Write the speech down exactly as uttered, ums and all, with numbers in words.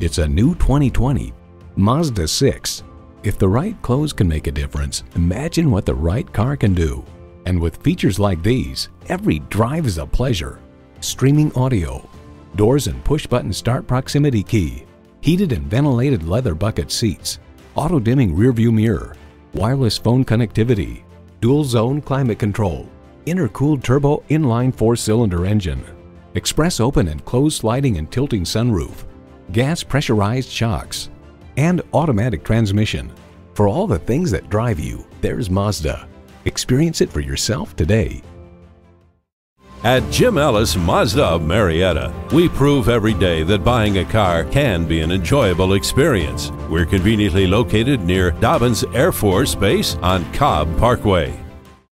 It's a new twenty twenty Mazda six. If the right clothes can make a difference, imagine what the right car can do. And with features like these, every drive is a pleasure. Streaming audio, doors and push-button start proximity key, heated and ventilated leather bucket seats, auto-dimming rearview mirror, wireless phone connectivity, dual-zone climate control, intercooled turbo inline four-cylinder engine, express open and closed sliding and tilting sunroof, gas pressurized shocks, and automatic transmission. For all the things that drive you, there's Mazda. Experience it for yourself today. At Jim Ellis Mazda Marietta, we prove every day that buying a car can be an enjoyable experience. We're conveniently located near Dobbins Air Force Base on Cobb Parkway.